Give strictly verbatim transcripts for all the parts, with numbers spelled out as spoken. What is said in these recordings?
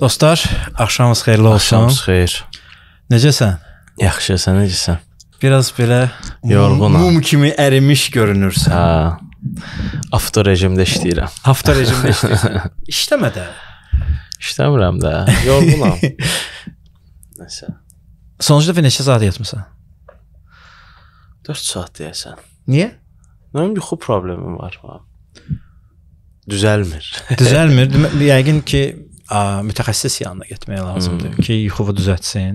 Dostlar, axşamınız xeyirli olsun. Axşamınız xeyir. Necəsən? Yaxşı, sən necəsən? Biraz belə yorğunam. Mum kimi ərimiş görünürsən. Ha. Avto rejimdə işləyirəm. Avto rejimdə işləyirsən. İşləmə də. İşləmirəm də. Yorğunam. Nəsə. Sonuçta neçə saat yatmısan? dörd saat deyəsən. Niyə? Mənim yuxu problemim var. Düzəlmir. Düzəlmir. Yəqin ki, mütəxəssis yanına getmək lazımdır ki, yuxuvu düzətsin.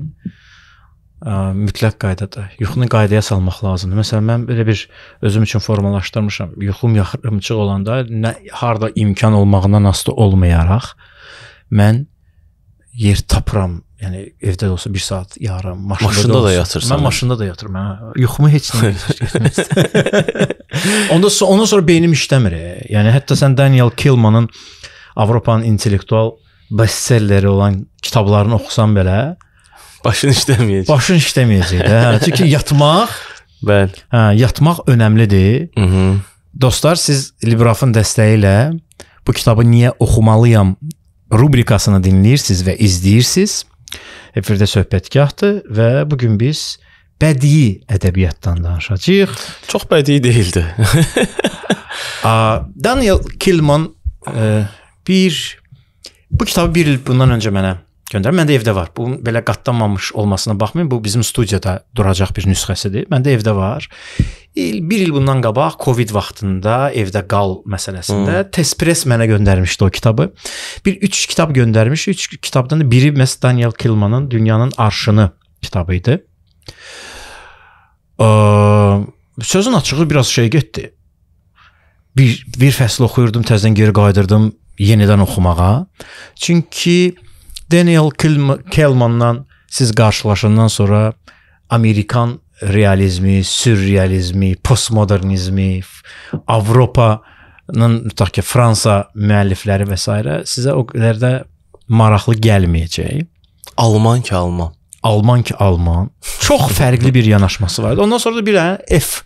Mütləq qaydada. Yuxunu qaydaya salmaq lazımdır. Məsələn, mən belə bir özüm üçün formalaşdırmışam. Yuxum yaxırımçıq olanda, harada imkan olmağından asılı olmayaraq, mən yer tapıram. Yəni, evdə də olsa bir saat yarım, maşında da yatırsan. Mən maşında da yatırım. Yuxumu heç nə etməz. Ondan sonra beynim işləmir. Yəni, hətta sən Daniel Kehlmannın Avropanın intellektual bestselleri olan kitablarını oxusan belə, başın işləməyəcək. Başın işləməyəcək. Çünki yatmaq, yatmaq önəmlidir. Dostlar, siz Libraff'ın dəstəyi ilə bu kitabı niyə oxumalıyam rubrikasını dinləyirsiniz və izləyirsiniz. Efirdə söhbətgahdır və bugün biz bədii ədəbiyyatdan danışacaq. Çox bədii deyildi. Daniel Kehlmann bir... Bu kitabı bir il bundan öncə mənə göndərir. Məndə evdə var. Bu, belə qatlanmamış olmasına baxmayın. Bu, bizim studiyada duracaq bir nüsxəsidir. Məndə evdə var. Bir il bundan qabaq, Covid vaxtında, evdə qal məsələsində Tespres mənə göndərmişdi o kitabı. Bir üç kitab göndərmiş. Üç kitabdan da biri, məsələn, Daniel Kehlmannın Dünyanın Arşını kitabı idi. Sözün açığı biraz şey getdi. Bir fəsli oxuyurdum, təzdən geri qaydırdım yenidən oxumağa. Çünki Daniel Kehlmanndan siz qarşılaşandan sonra Amerikan realizmi, sürrealizmi, postmodernizmi, Avropanın, tutaq ki, Fransa müəllifləri və s. sizə o qədər də maraqlı gəlməyəcək. Alman ki, Alman. Alman ki, Alman. Çox fərqli bir yanaşması vardı. Ondan sonra da bir F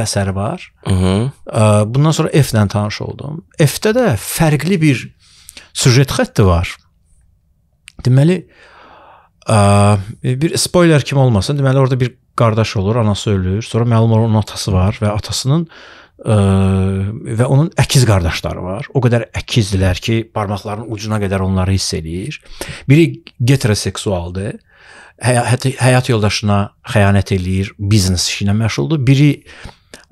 əsəri var. Bundan sonra F-dən tanış oldum. F-də də fərqli bir süjet xətti var. Deməli, bir spoiler kimi olmasın, deməli, orada bir qardaş olur, anası ölür, sonra məlum olan onun atası var və atasının və onun əkiz qardaşları var. O qədər əkizdilər ki, barmaqlarının ucuna qədər onları hiss edir. Biri heteroseksualdır. Həyat yoldaşına xəyanət edir, biznes işinə məşğuldur. Biri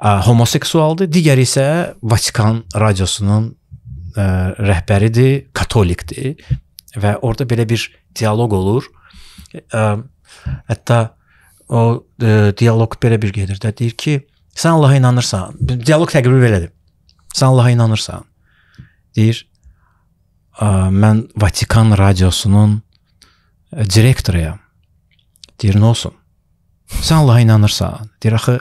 homoseksualdır, digər isə Vatikan radyosunun rəhbəridir, katolikdir və orada belə bir diyaloq olur. Hətta o diyaloq belə bir gedir də, deyir ki, sən Allaha inanırsan, diyaloq təqribi belədir, sən Allaha inanırsan, deyir, mən Vatikan radyosunun direktoruyam, deyir, nə olsun, sən Allaha inanırsan, deyir, axı,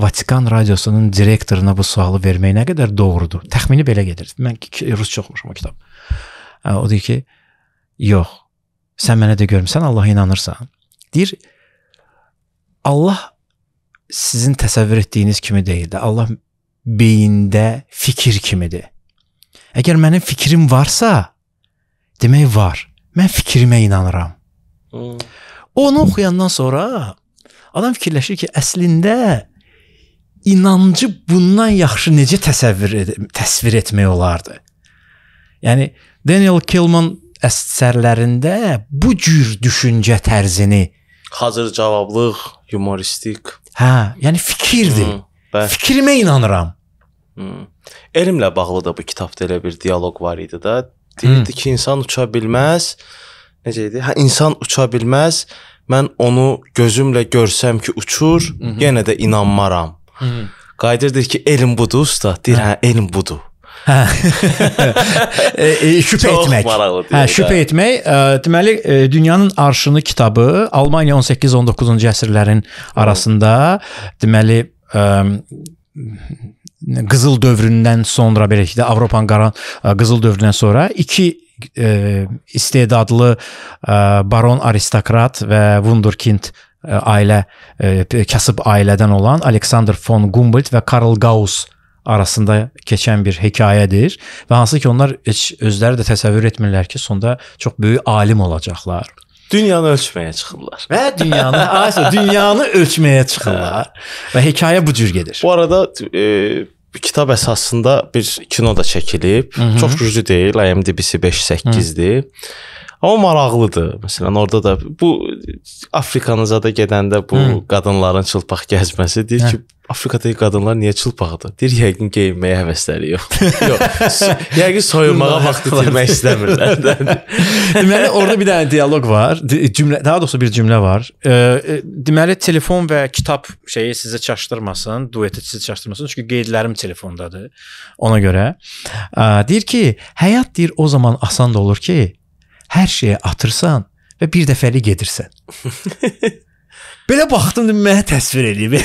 Vatikan radyosunun direktoruna bu sualı vermək nə qədər doğrudur? Təxmini belə gedir. Mən rusca oxumuşum o kitab. O deyir ki, yox, sən mənə də görmüsən, Allaha inanırsan. Deyir, Allah sizin təsəvvür etdiyiniz kimi deyil də, Allah beyində fikir kimidir. Əgər mənim fikrim varsa, demək var, mən fikrimə inanıram. Onu oxuyandan sonra adam fikirləşir ki, əslində inancı bundan yaxşı necə təsvir etmək olardı? Yəni, Daniel Kehlmann əsərlərində bu cür düşüncə tərzini... Hazır cavablıq, yumoristik... Hə, yəni fikirdir. Fikrimə inanıram. Elmlə bağlı da bu kitabda elə bir diyaloq var idi da. Deyirdi ki, insan uça bilməz. Necə idi? Hə, insan uça bilməz. Mən onu gözümlə görsəm ki, uçur, yenə də inanmaram. Qayıdırdır ki, elm budur usta. Deyir, hə, elm budur. Şübhə etmək. Şübhə etmək. Deməli, Dünyanın Arşını kitabı Almanya on səkkiz on doqquzuncu əsrlərin arasında, deməli, Qızıl dövründən sonra, belə ki də Avropanın qaran Qızıl dövründən sonra iki istedadlı baron aristokrat və Wunderkind ailə, kasıb ailədən olan Alexander von Humboldt və Carl Gauss arasında geçen bir hikayedir. Ve hansı ki onlar hiç özləri də təsəvvür etmirlər ki, sonda çox böyük alim olacaqlar. Dünyanı ölçməyə çıxırlar. Və dünyanı, aslında dünyanı ölçməyə çıxırlar. Və hekayə bu cür gedir. Bu arada e, kitap esasında bir kino da çekilib. Hı-hı. Çox güclü deyil. I M D B'si beş səkkiz-dir. Ama maraqlıdır. Mesela orada da bu Afrikanıza da gedəndə bu Hı. kadınların çılpaq gəzməsi deyir Hı. ki, Afrikadakı kadınlar niyə çılpaqdır? Deyir, yəqin geyinməyə həvəsləri yoxdur. Yox, yəqin soyunmağa vaxtı itirmək istəmirlər. Deməli, orada bir dənə diyalog var. Cümlə, daha doğrusu bir cümlə var. Deməli, telefon və kitab şeyi sizi çaşdırmasın, dueti sizi çaşdırmasın. Çünki qeydlərim telefondadır ona görə. Deyir ki, həyat deyir o zaman asan da olur ki, hər şeyə atırsan və bir dəfəli gedirsən. Belə baxdım, mənə təsvir eləyib.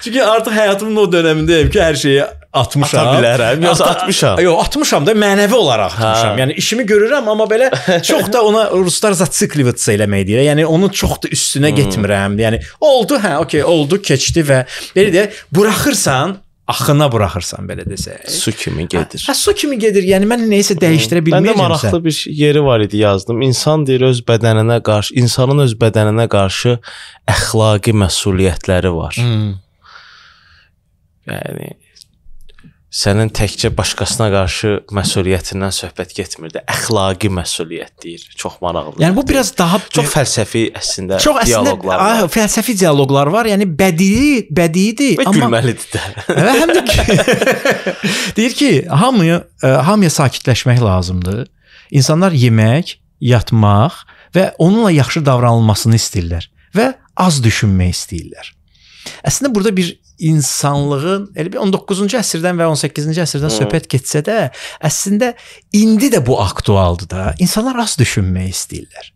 Çünki artıq həyatımın o dönəmindəyim ki, hər şeyi atmışam. Ata bilərəm, yoxsa atmışam. Yox, atmışam da mənəvi olaraq atmışam. Yəni işimi görürəm, amma belə çox da ona ruslar zatsiklivitsə eləmək deyir. Yəni onun çox da üstünə hmm. getmirəm. Yəni oldu, hə, okey, oldu, keçdi və belə deyək, buraxırsan, axına buraxırsan belə desək. Su kimi gedir. Ha, su kimi gedir. Yəni mən neysə dəyişdirə bilməyəcəm. Məndə maraqlı sən. Bir yeri var idi yazdım. İnsan deyir öz bədəninə qarşı, insanın öz bədəninə qarşı əxlaqi məsuliyyətləri var. Hmm. Yəni sənin təkcə başqasına qarşı məsuliyyətindən söhbət getmir də, əxlaqi məsuliyyət deyir. Çox maraqlıdır. Yəni bu biraz daha çox fəlsəfi əslində çox diyaloqlar. Çox əslində fəlsəfi diyaloqlar var. Yəni bədii, bədiidir və amma gülməlidir də. Və həm də deyir ki, hamıya hamıya sakitləşmək lazımdır. İnsanlar yemək, yatmaq və onunla yaxşı davranılmasını istəyirlər və az düşünmək istəyirlər. Əslində burada bir insanlığın on doqquzuncu əsrdən və on səkkizinci əsrdən hmm. söhbət getsə də, əslində indi də bu aktualdır da. İnsanlar az düşünmək istəyirlər.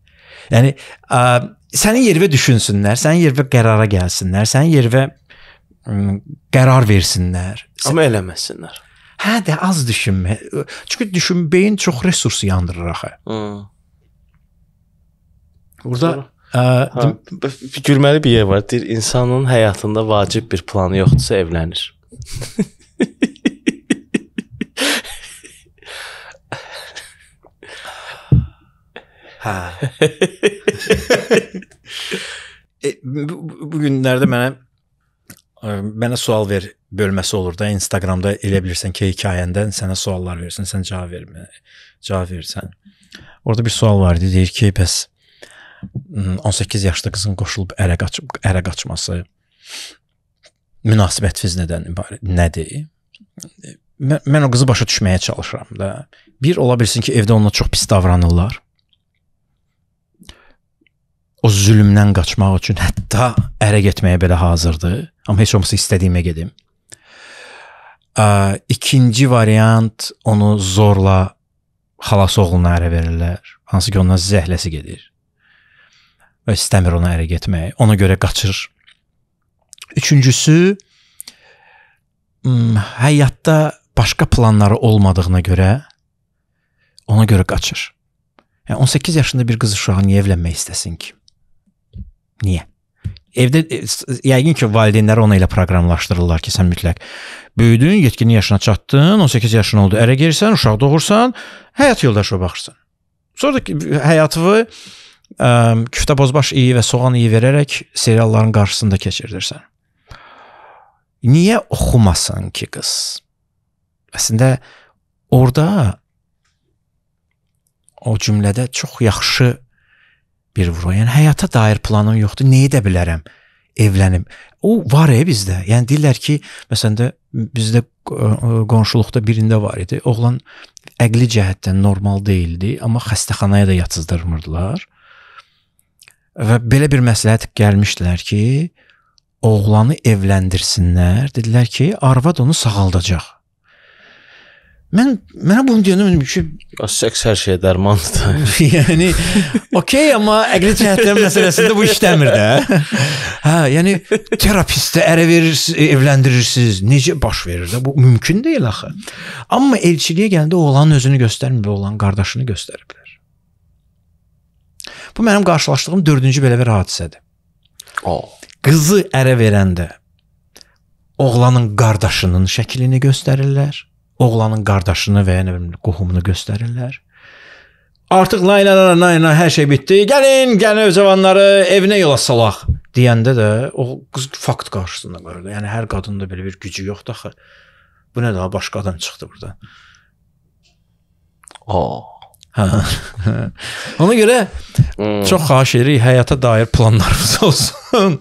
Yəni ə, sənin yervə düşünsünlər, sənin yervə qərara gəlsinlər, sənin yervə ə, qərar versinlər. Amma eləməsinlər. Hə də az düşünmə. Çünki düşün, beyin çox resurs yandırır axı. Hmm. Burada Sonra. Ha, gülməli bir yer var. Deyir, insanın həyatında vacib bir planı yoxdursa evlənir. Ha. e, bu günlərdə mənə mənə sual ver bölməsi olur da, Instagramda elə bilirsən ki, hekayəndən sənə suallar versin, sən cavab vermə, cavab versən. Orada bir sual var idi, deyir ki, bəs on səkkiz yaşlı qızın qoşulub ərə qaçıb ərə qaçması münasibətiniz nədən ibarət nədir? Mən, mən o qızı başa düşməyə çalışıram da. Bir ola bilsin ki, evdə onunla çox pis davranırlar. O zülmdən qaçmaq üçün hətta ərə getməyə belə hazırdır. Amma heç olmasa istədiyimə gedim. İkinci variant, onu zorla xalası oğluna ərə verirlər. Hansı ki, ondan zəhləsi gedir. Və istəmir ona ərə getməyi. Ona görə qaçır. Üçüncüsü, həyatda başqa planları olmadığına görə ona görə qaçır. Yəni on səkkiz yaşında bir qız uşağı niyə evlənmək istəsin ki? Niyə? Evdə yəqin ki, valideynləri ona elə proqramlaşdırırlar ki, sən mütləq böyüdün, yetkinlik yaşına çatdın, on səkkiz yaşın oldu, ərə girsən, uşaq doğursan, həyat yoldaşına baxırsan. Sonra da həyatını küftə bozbaş iyi və soğan iyi verərək serialların qarşısında keçirdirsən. Niyə oxumasın ki qız? Əslində orada o cümlədə çox yaxşı bir vurğu. Yəni həyata dair planım yoxdur. Nə edə bilərəm? Evlənim. O var ya bizdə. Yəni deyirlər ki, məsələn də bizdə qonşuluqda birində var idi. Oğlan əqli cəhətdən normal deyildi, amma xəstəxanaya da yatızdırmırdılar. Və belə bir məsləhət gəlmişdilər ki, oğlanı evləndirsinlər. Dedilər ki, arvad onu sağaldacaq. Mən, mənə bunu deyəndə ki, seks hər şeyə dərmandır. Yəni, okey, amma əqli cəhətlər məsələsində bu işləmir də. Hə, yəni, terapistə ərə verirsiniz, evləndirirsiniz. Necə baş verir də? Bu mümkün deyil axı. Amma elçiliyə gələndə oğlanın özünü göstərmir, oğlanın qardaşını göstəriblər. Bu mənim qarşılaşdığım dördüncü belə bir hadisədir. Oh. Qızı ərə verəndə oğlanın qardaşının şəklini göstərirlər, oğlanın qardaşını və ya nə bilim qohumunu göstərirlər. Artıq layla layla layla hər şey bitdi. Gəlin, gəlin cavanları evinə yola salaq deyəndə də o qız fakt qarşısında qalırdı. Yəni hər qadında belə bir gücü yoxdur axı. Bu nə daha başqa adam çıxdı burdan. Aa. Ona göre hmm. çok haşeri hayata dair planlarımız olsun.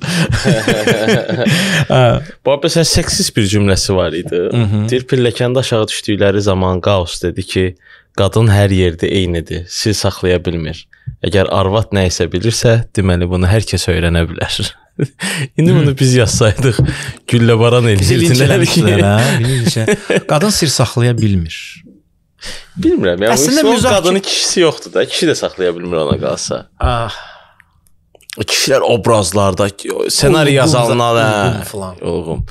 Bu arada sen seksist bir cümlesi var idi. Deyir, pilləkəndə aşağı düşdükləri zaman Gauss dedi ki, qadın hər yerdə eynidir, sir saxlaya bilmir. Əgər arvad nəysə bilirsə, deməli bunu hər kəs öyrənə bilər. İndi hmm. bunu biz yazsaydıq, güllə baran eləyirdilər ki. Qadın sir saxlaya bilmir. Bilmirəm. Yani Əslində müzakirə qadının kişisi yoxdur da. Kişi də saxlaya bilmir ona qalsa. Ah. Kişilər obrazlarda, ssenari yazanlar da falan. Oğlum.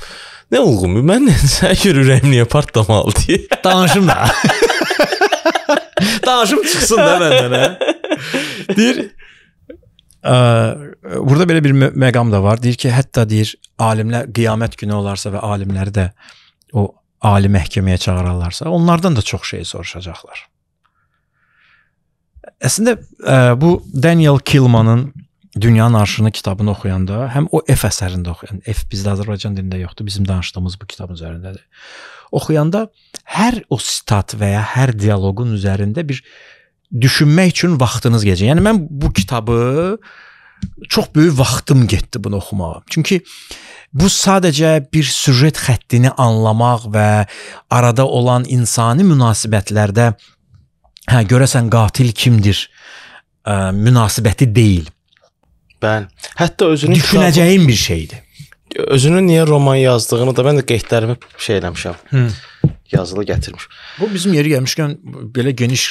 Nə oğlum? Mən sən gör ürəyim niyə partlamalı deyə. Danışım da. Danışım çıxsın da məndən ha. Deyir, burada belə bir məqam da var. Deyir ki, hətta deyir, alimlər qiyamət günü olarsa və alimləri də o ali məhkəməyə çağırarlarsa, onlardan da çox şey soruşacaqlar. Əslində, bu Daniel Kehlmann'ın Dünyanın Arşını kitabını oxuyanda, həm o F əsərində oxuyan, F bizdə Azərbaycan dilində yoxdur, bizim danışdığımız bu kitab üzərindədir. Oxuyanda hər o sitat və ya hər diyaloqun üzərində bir düşünmək üçün vaxtınız gecək. Yəni, mən bu kitabı, çox böyük vaxtım getdi bunu oxumağa. Çünki bu sadəcə bir süjet xəttini anlamaq və arada olan insani münasibətlərdə hə, görəsən qatil kimdir ə, münasibəti deyil. Bəli. Hətta özünün düşünəcəyin kitabı, bir şeydir. Özünün niyə roman yazdığını da mən də qeydlərimi şey eləmişəm. Hı. Yazılı gətirmiş. Bu bizim yeri gəlmişkən belə geniş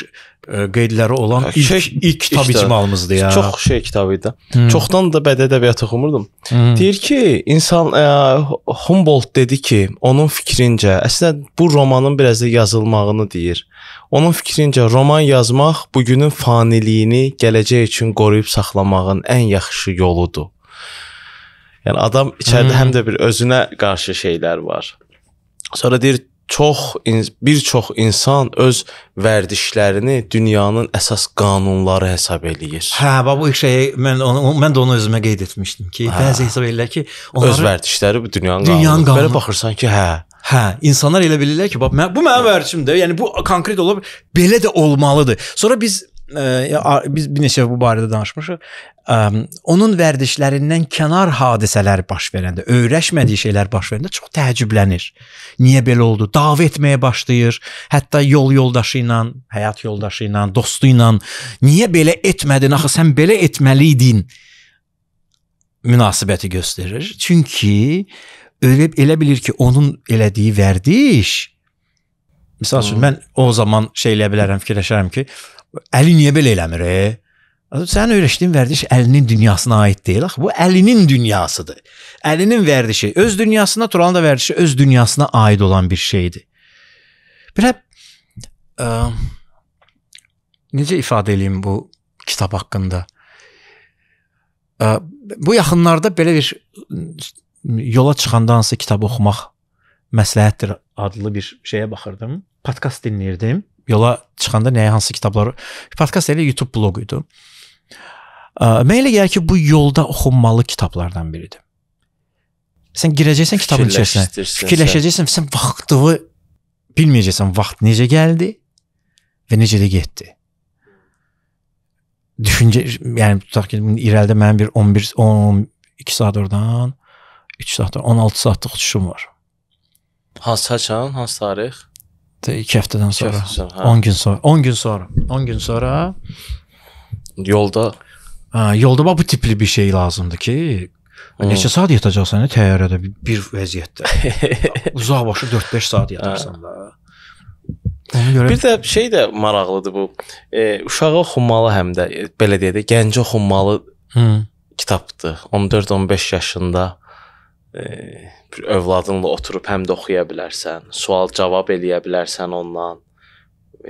e, qeydləri olan ilk, şey, ilk kitab icmalımızdır ya. Çox şey kitabı idi. Hmm. Çoxdan da bədii ədəbiyyatı oxumurdum. Hmm. Deyir ki, insan e, Humboldt dedi ki, onun fikrincə, əslində bu romanın biraz da yazılmağını deyir. Onun fikrincə roman yazmaq bugünün faniliyini gələcək üçün qoruyub saxlamağın ən yaxşı yoludur. Yəni adam içəridə hmm. həm də bir özünə qarşı şeylər var. Sonra deyir, Çox, bir çox insan öz vərdişlərini dünyanın əsas qanunları hesab eləyir. Hə, bu ilk şey, mən, onu, mən də onu özümə qeyd etmişdim ki, hə. Bəzi hesab eləyirlər ki, onları, öz vərdişləri bu dünyanın, dünyanın qanunu. Belə baxırsan ki, hə. Hə, insanlar elə bilirlər ki, bab, mən, bu mənim vərdişimdir, yəni bu konkret olub, belə də olmalıdır. Sonra biz, ə, biz bir neçə bu barədə danışmışıq, ə, onun vərdişlərindən kənar hadisələr baş verəndə, öyrəşmədiyi şeylər baş verəndə çox təəccüblənir. Niyə belə oldu? Dava etməyə başlayır, hətta yol yoldaşı ilə, həyat yoldaşı ilə, dostu ilə, niyə belə etmədin, axı sən belə etməliydin münasibəti göstərir. Çünki elə, elə bilir ki, onun elədiyi vərdiş, misal üçün, mən o zaman şey eləyə bilərəm, fikirləşərəm ki, Əli niyə belə eləmir? Sən öyrəşdiyin vərdiş əlinin dünyasına aid deyil. Bu əlinin dünyasıdır. Əlinin vərdişi öz dünyasına, Turanın da vərdişi öz dünyasına aid olan bir şeydir. Bir həb, ə, necə ifadə edeyim bu kitab haqqında? Ə, bu yaxınlarda belə bir yola çıxandansa kitabı oxumaq məsləhətdir adlı bir şeyə baxırdım. Podkast dinləyirdim. Yola çıxanda nəyə hansı kitabları... Podcast elə YouTube bloquydu. Mən elə gəlir ki, bu yolda oxunmalı kitablardan biridir. Sən girəcəksən kitabın içərisinə, fikirləşəcəksən, sən vaxtını bilməyəcəksən, vaxt necə gəldi və necə də getdi. Düşüncə, yəni tutaq ki, irəlidə mənim bir on bir on iki saat oradan, üç saat oradan, on altı saatlıq uçuşum var. Hansı haçan, hansı tarix? İki həftədən sonra, on gün sonra, on gün sonra, on gün sonra yolda ha, yolda bax bu tipli bir şey lazımdır ki hmm. neçə saat yatacaqsan təyyarədə bir vəziyyətdə uzaq başı dörd beş saat yatırsan da. Görə... Bir də şey də maraqlıdır bu e, uşağa oxunmalı həm də belə deyə də gəncə oxunmalı hmm. kitabdır. on dörd on beş yaşında bir övladınla oturub həm də oxuya bilərsən, sual-cavab eləyə bilərsən ondan.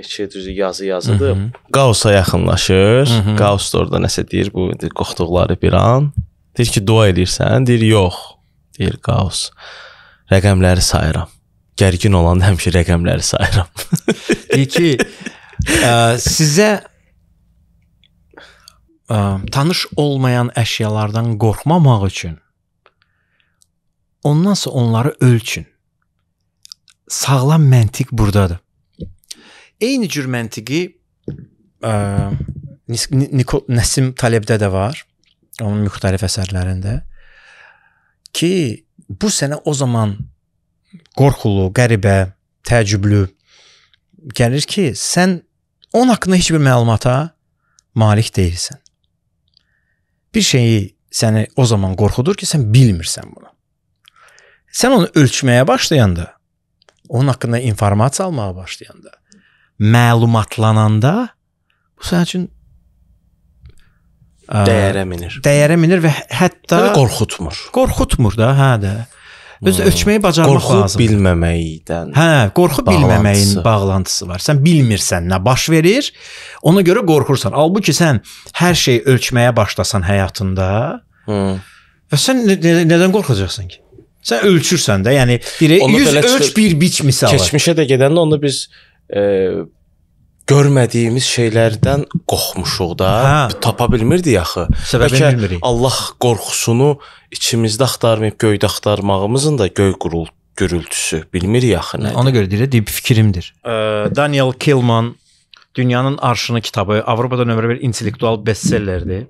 Şey düzü yazı-yazıdır. Gauss'a yaxınlaşır. Hı-hı. Gauss da orada nəsə deyir, bu qoxduqları bir an. Deyir ki, dua eləyirsən. Deyir, yox. Deyir Gauss. rəqəmləri sayıram. Gərgin olanda həmişə rəqəmləri sayıram. Deyir ki, ə, sizə ə, tanış olmayan əşyalardan qorxmamaq üçün ondan sonra onları ölçün. Sağlam məntiq buradadır. Eyni cür məntiqi ə, Nəsim Talebdə də var, onun müxtəlif əsərlərində ki, bu sənə o zaman qorxulu, qəribə, təəccüblü gəlir ki, sən onun haqqında heç bir məlumata malik deyilsən. Bir şeyi səni o zaman qorxudur ki, sən bilmirsən bunu. Sən onu ölçməyə başlayanda, onun haqqında informasiya almağa başlayanda, məlumatlananda bu sənin üçün dəyərə minir. Dəyərə minir və hətta qorxutmur. Qorxutmur da, hə də. Öz hmm. ölçməyi bacarmaq lazım. Qorxu bilməməkdən. Hə, qorxu bilməməyin bağlantısı var. Sən bilmirsən nə baş verir, ona görə qorxursan. Halbuki sən hər şeyi ölçməyə başlasan həyatında hmm. və sən nədən qorxacaqsan ki? Sən ölçürsən də, yəni yüz ölç bir biç misalı. Keçmişə də gedəndə onda biz e, görmədiyimiz şeylərdən qorxmuşuq da, hə. Tapa bilmirdik axı. Bəlkə Allah qorxusunu içimizdə axtarmayıb göydə axtarmağımızın da göy gurul, gürültüsü bilmirik axı. Nədir? Ona görə deyir, deyib fikrimdir. Daniel Kehlmann Dünyanın Arşını kitabı Avropada nömrə bir intellektual bestsellerdir.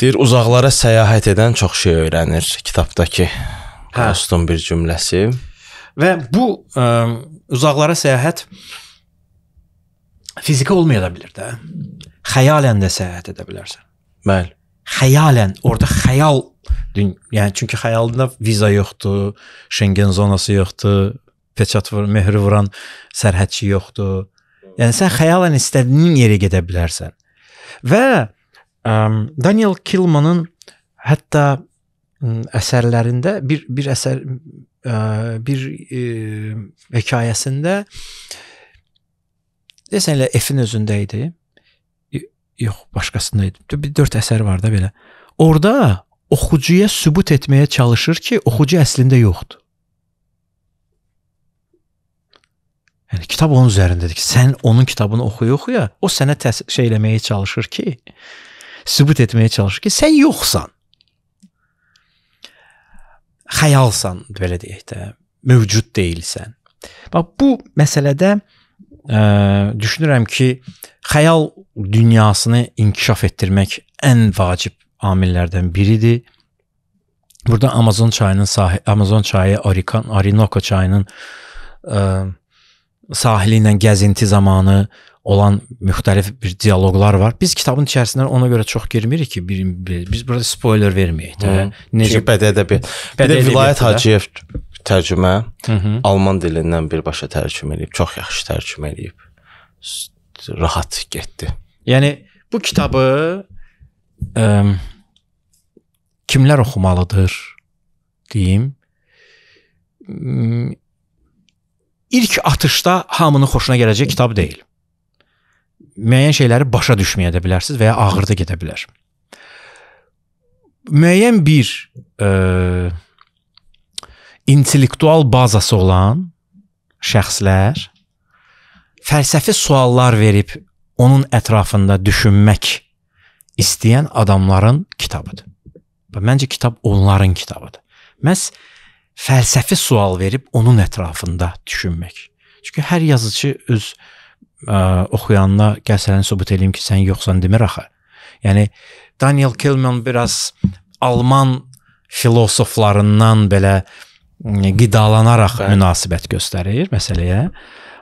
Deyir, uzaqlara səyahət edən çox şey öyrənir kitabdakı Gauss'un bir cümləsi. Və bu ə, uzaqlara səyahət fiziki olmaya da bilir də. Xəyalən də səyahət edə bilərsən. Bəli. Xəyalən, orada xəyal, yəni çünki xəyalında viza yoxdur, Schengen zonası yoxdur, peçat vur, mehri vuran sərhədçi yoxdur. Yəni sən xəyalən istədiyin yerə gedə bilərsən. Və ə, Daniel Kehlmann'ın hətta ə, əsərlərində bir bir əsər ə, bir ə, hekayəsində deyəsən elə F'in özündə idi. Yox, başqasında idi. Dörd əsər var da belə. Orada oxucuya sübut etməyə çalışır ki, oxucu əslində yoxdur. Yəni kitab onun üzərindədir ki, sən onun kitabını oxuya-oxuya, o sənə şey eləməyə çalışır ki, sübut etməyə çalışır ki, sən yoxsan. Xəyalsan, belə deyək də, mövcud deyilsən. Bax, bu məsələdə Ee, düşünürəm ki, xəyal dünyasını inkişaf etdirmək ən vacib amillərdən biridir. Burada Amazon çayının sahil, Amazon çayı, Orinoko çayının e, sahili ilə gəzinti zamanı olan müxtəlif bir diyaloqlar var. Biz kitabın içərisindən ona görə çox girmirik ki, bir, bir, biz burada spoiler verməyik. Hı, necə bədi ədəbiyyat. Bir də Vilayet Hacıyev tərcümə, hı hı. Alman dilindən birbaşa tərcümə edib, çox yaxşı tərcümə edib, rahat getdi. Yəni, bu kitabı ə, kimlər oxumalıdır, deyim. İlk atışda hamının xoşuna gələcək kitab deyil. Müəyyən şeyləri başa düşməyə də bilərsiniz və ya ağırda gedə bilər. Müəyyən bir ə, intellektual bazası olan şəxslər fəlsəfi suallar verib onun ətrafında düşünmək istəyən adamların kitabıdır. Məncə kitab onların kitabıdır. Məhz fəlsəfi sual verib onun ətrafında düşünmək. Çünki hər yazıcı öz ə, oxuyanına gəlsələni sübut edeyim ki, sən yoxsan demir axı. Yəni Daniel Kehlmann biraz Alman filosoflarından belə qidalanaraq münasibət göstərir məsələyə.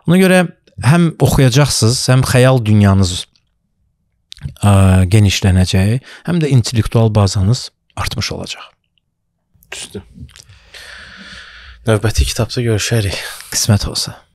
Ona görə həm oxuyacaqsınız, həm xəyal dünyanız ə, genişlənəcək, həm də intellektual bazanız artmış olacaq. Düzdür. Növbəti kitabda görüşərik. Qismət olsa.